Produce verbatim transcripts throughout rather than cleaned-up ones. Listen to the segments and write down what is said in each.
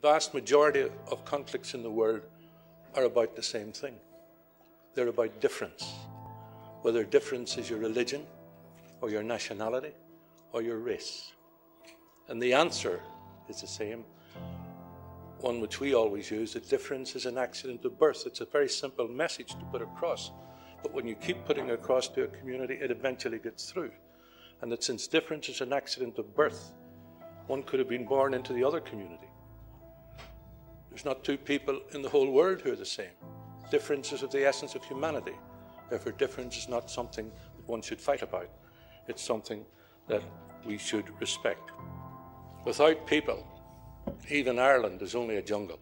The vast majority of conflicts in the world are about the same thing. They're about difference, whether difference is your religion or your nationality or your race. And the answer is the same, one which we always use, that difference is an accident of birth. It's a very simple message to put across, but when you keep putting it across to a community, it eventually gets through. And that since difference is an accident of birth, one could have been born into the other community. There's not two people in the whole world who are the same. Difference is of the essence of humanity. Therefore, difference is not something that one should fight about. It's something that we should respect. Without people, even Ireland is only a jungle.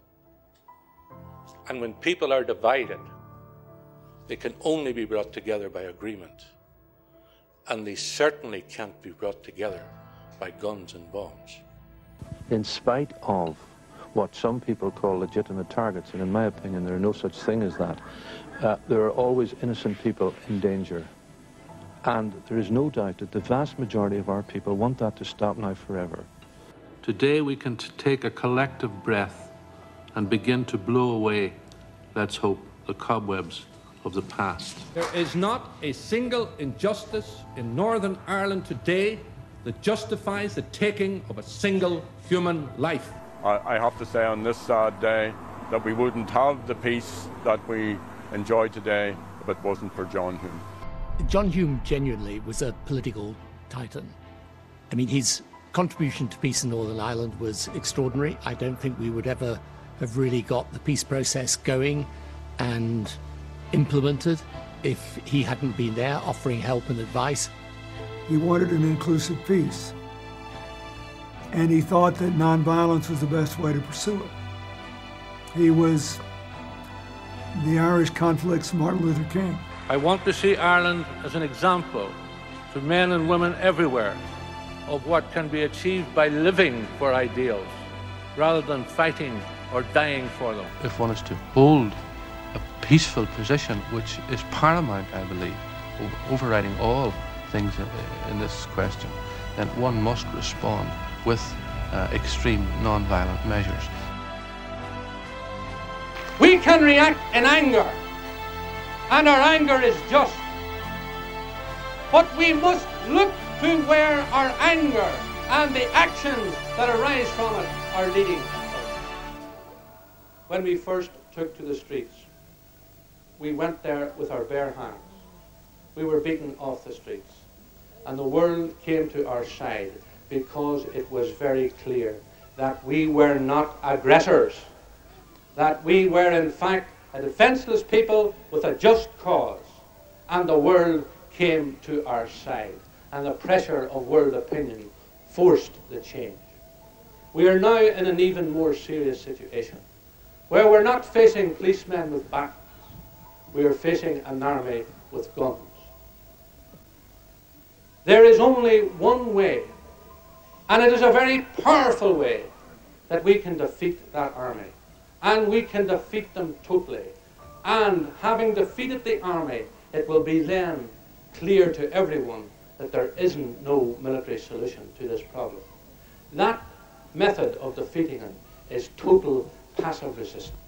And when people are divided, they can only be brought together by agreement. And they certainly can't be brought together by guns and bombs. In spite of what some people call legitimate targets, and in my opinion there are no such thing as that, uh, there are always innocent people in danger, and there is no doubt that the vast majority of our people want that to stop now forever. Today we can t take a collective breath and begin to blow away, let's hope, the cobwebs of the past. There is not a single injustice in Northern Ireland today that justifies the taking of a single human life. I have to say on this sad day that we wouldn't have the peace that we enjoy today if it wasn't for John Hume. John Hume genuinely was a political titan. I mean, his contribution to peace in Northern Ireland was extraordinary. I don't think we would ever have really got the peace process going and implemented if he hadn't been there offering help and advice. He wanted an inclusive peace, and he thought that nonviolence was the best way to pursue it. He was the Irish conflict's Martin Luther King. I want to see Ireland as an example to men and women everywhere of what can be achieved by living for ideals rather than fighting or dying for them. If one is to hold a peaceful position, which is paramount, I believe, overriding all things in this question, then one must respond with uh, extreme non-violent measures. We can react in anger, and our anger is just. But we must look to where our anger and the actions that arise from it are leading us. When we first took to the streets, we went there with our bare hands. We were beaten off the streets, and the world came to our side, because it was very clear that we were not aggressors, that we were in fact a defenseless people with a just cause, and the world came to our side, and the pressure of world opinion forced the change. We are now in an even more serious situation, where we're not facing policemen with batons, we are facing an army with guns. There is only one way, and it is a very powerful way, that we can defeat that army. And we can defeat them totally. And having defeated the army, it will be then clear to everyone that there isn't no military solution to this problem. That method of defeating it is total passive resistance.